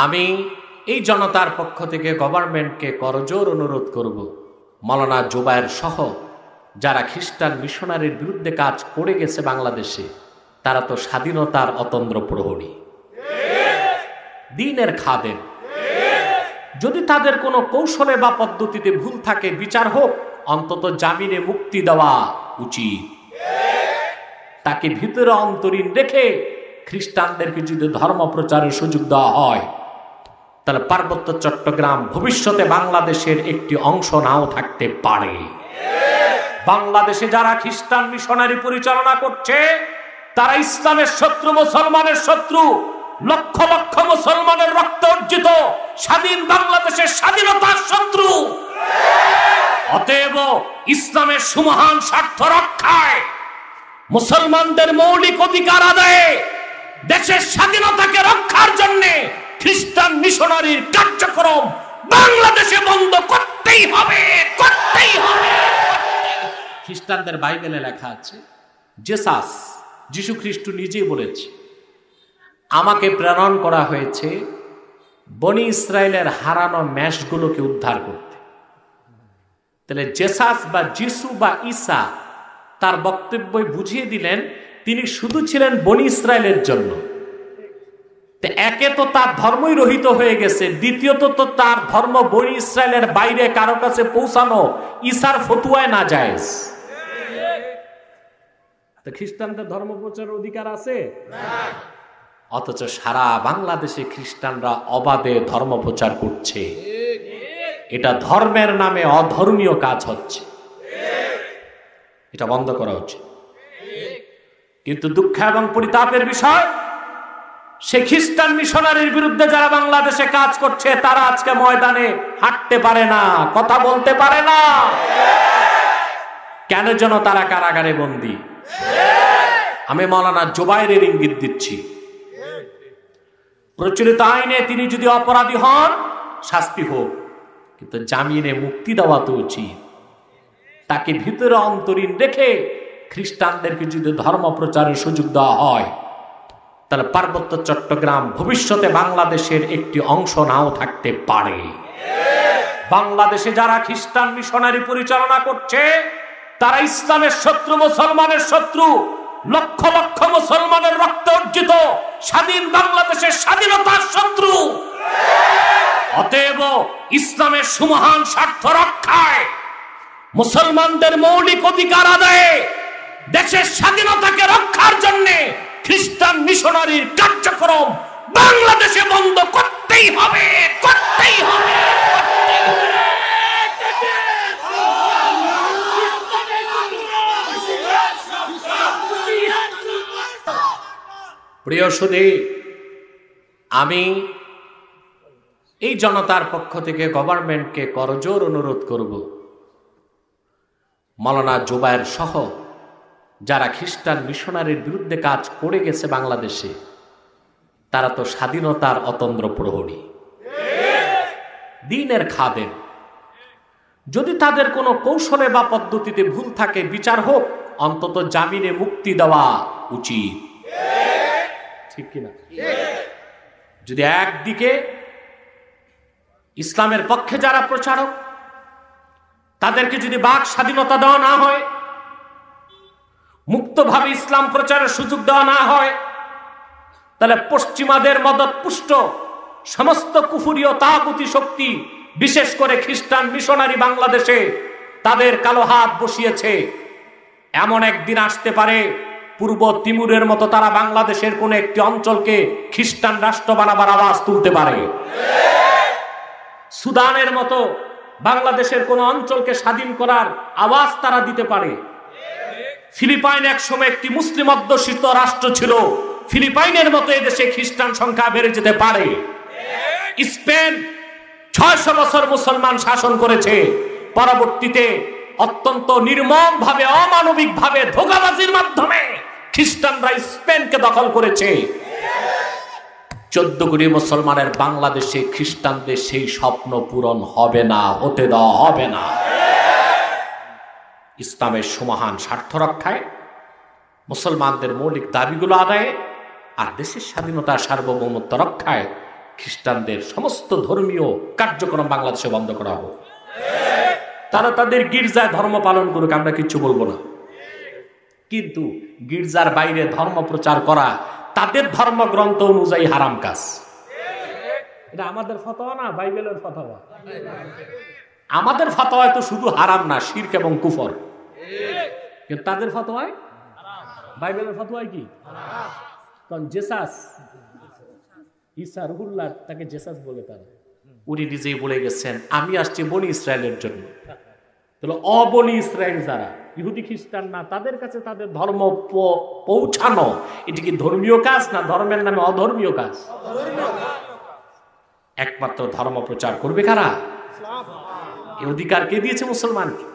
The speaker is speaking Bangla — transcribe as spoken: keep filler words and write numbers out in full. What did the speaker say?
आमी ए जनतार पक्ष थेके गवर्नमेंट के करजोर अनुरोध करब मौलाना जुबायर सह जारा ख्रिस्टान मिशनारिर बिरुद्धे काज करे गेछे बांग्लादेशे तारा तो स्वाधीनतार अतंद्र प्रहरी दीनेर खादेम यदि तादेर कोनो कौशले बा पद्धतिते भूल थाके विचार होक अंतत जामिने मुक्ति देवा उचित ताके भितरे अंतरीण रेखे ख्रिस्टानदेरके यदि धर्म प्रचारेर सुयोग देওয়া হয় তাহলে পার্বত্য চট্টগ্রাम ভবিষ্যতে বাংলাদেশের একটি অংশ নাও থাকতে পারে। বাংলাদেশে যারা খ্রিস্টান মিশনারি পরিচালনা করছে তারা ইসলামের শত্রু, মুসলমানের শত্রু। লক্ষ লক্ষ মুসলমানের রক্ত অর্জিত স্বাধীন বাংলাদেশের স্বাধীনতার শত্রু। অতএব ইসলামের সুমহান স্বার্থ রক্ষায়, মুসলমানদের মৌলিক অধিকার আদায়ে, দেশের স্বাধীনতাকে রক্ষার জন্য খ্রিস্টান মিশনারির কার্যক্রম বাংলাদেশে বন্ধ করতেই হবে, করতেই হবে। খ্রিস্টানদের বাইবেলে লেখা আছে, জেসাস যিশু খ্রিস্ট নিজেই বলেছে, আমাকে প্রেরণ করা হয়েছে বনি ইসরায়েলের হারানো ম্যাশগুলোকে উদ্ধার করতে। তাহলে জেসাস বা যিশু বা ঈসা তার বক্তব্যই বুঝিয়ে দিলেন তিনি শুধু ছিলেন বনি ইসরায়েলের জন্য। একে তো তার ধর্মই রহিত হয়ে গেছে, দ্বিতীয়ত তো তার ধর্ম বনি ইসরায়েলের বাইরে কারো কাছে পৌঁছানো ঈসার ফতুয়ায় না যায়। তো খ্রিস্টানদের ধর্ম প্রচারের অধিকার আছে না, অথচ সারা বাংলাদেশে খ্রিস্টানরা অবাধে ধর্ম প্রচার করছে। এটা ধর্মের নামে অধর্মীয় কাজ হচ্ছে, এটা বন্ধ করা উচিত। কিন্তু দুঃখ এবং পরিতাপের বিষয়, সে খ্রিস্টান মিশনারির বিরুদ্ধে যারা বাংলাদেশে কাজ করছে তারা আজকে ময়দানে হাঁটতে পারে না, কথা বলতে পারে না। কেন যেন তারা কারাগারে বন্দী। আমি মাওলানা জুবায়েরের ইঙ্গিত দিচ্ছি, প্রচলিত আইনে তিনি যদি অপরাধী হন শাস্তি হোক, কিন্তু জামিনে মুক্তি দেওয়া তো উচিত। তাকে ভিতরে অন্তরীণ রেখে খ্রিস্টানদেরকে যদি ধর্ম প্রচারের সুযোগ দেওয়া হয় তাহলে পার্বত্য চট্টগ্রাম ভবিষ্যতে বাংলাদেশের একটি অংশ নাও থাকতে পারে। বাংলাদেশে যারা খ্রিস্টান মিশনারি পরিচালনা করছে তারা ইসলামের শত্রু, মুসলমানের শত্রু। লক্ষ লক্ষ মুসলমানের রক্ত অর্জিত স্বাধীন বাংলাদেশের স্বাধীনতার শত্রু। অতএব ইসলামের সুমহান স্বার্থ রক্ষায়, মুসলমানদের মৌলিক অধিকার আদায়ে, দেশের স্বাধীনতাকে রক্ষার জন্য খ্রিস্টান মিশনারির কার্যক্রম বাংলাদেশে বন্ধ করতেই হবে, করতেই হবে। প্রিয় সুধী, আমি এই জনতার পক্ষ থেকে গভর্নমেন্টকে করজোর অনুরোধ করব মৌলানা জুবায়ের সহ যারা খ্রিস্টান মিশনারির বিরুদ্ধে কাজ করে গেছে বাংলাদেশে তারা তো স্বাধীনতার অতন্দ্র প্রহরী, দ্বীনের খাদেম। যদি তাদের কোনো কৌশলে বা পদ্ধতিতে ভুল থাকে বিচার হোক, অন্তত জামিনে মুক্তি দেওয়া উচিত, ঠিক কিনা? যদি একদিকে ইসলামের পক্ষে যারা প্রচারক তাদেরকে যদি বাক স্বাধীনতা দেওয়া না হয়, মুক্তভাবে ইসলাম প্রচারের সুযোগ দেওয়া না হয়, তাহলে পশ্চিমাদের মদতপুষ্ট সমস্ত কুফুরি ও তাগুতি শক্তি, বিশেষ করে খ্রিস্টান মিশনারি বাংলাদেশে তাদের কালো হাত বসিয়েছে। এমন একদিন আসতে পারে পূর্ব তিমুরের মতো তারা বাংলাদেশের কোন একটি অঞ্চলকে খ্রিস্টান রাষ্ট্র বানাবার আওয়াজ তুলতে পারে। সুদানের মতো বাংলাদেশের কোন অঞ্চলকে স্বাধীন করার আওয়াজ তারা দিতে পারে। ফিলিপাইন একসময় একটি মুসলিম অধ্যুষিত রাষ্ট্র ছিল, ফিলিপাইনের মতো এদেশে খ্রিস্টান সংখ্যা বেড়ে যেতে পারে। স্পেন ছয়শ বছর মুসলমান শাসন করেছে, পরবর্তীতে অত্যন্ত নির্মম ভাবে, অমানবিক ভাবে, ধোঁকাবাজির মাধ্যমে খ্রিস্টানরা স্পেনকে দখল করেছে। চোদ্দ কোটি মুসলমানের বাংলাদেশে খ্রিস্টানদের সেই স্বপ্ন পূরণ হবে না, হতে দেওয়া হবে না। ইসলামের সুমহান স্বার্থ রক্ষায়, মুসলমানদের মৌলিক দাবিগুলো আদায়ে, আর দেশের স্বাধীনতা সার্বভৌমত্ব রক্ষায় খ্রিস্টানদের সমস্ত ধর্মীয় কার্যক্রম বাংলাদেশে বন্ধ করা হোক। তারা তাদের গির্জায় ধর্ম পালন করুক, আমরা কিচ্ছু বলবো না, কিন্তু গির্জার বাইরে ধর্ম প্রচার করা তাদের ধর্মগ্রন্থ অনুযায়ী হারাম কাজ। এটা আমাদের ফতোয়া না, বাইবেলের ফতোয়া। আমাদের ফতোয়া তো শুধু হারাম না, শিরক এবং কুফর। কিন্তু তাদের ফতোয়া হারাম, বাইবেলের ফতোয়া কি হারাম। কারণ জেসাস ঈসা রুহুল্লাহ তাকে জেসাস বলে, তারা উনি নিজেই বলে গেছেন আমি আসছি বনি ইসরায়েলের জন্য। তাহলে অবনি ইসরায়েল যারা ইহুদি খ্রিস্টান না, তাদের কাছে তাদের ধর্ম পৌঁছানো এটি কি ধর্মীয় কাজ না ধর্মের নামে অধর্মীয় কাজ? একমাত্র ধর্ম প্রচার করবে কারা, এই অধিকার কে দিয়েছে মুসলমানকে?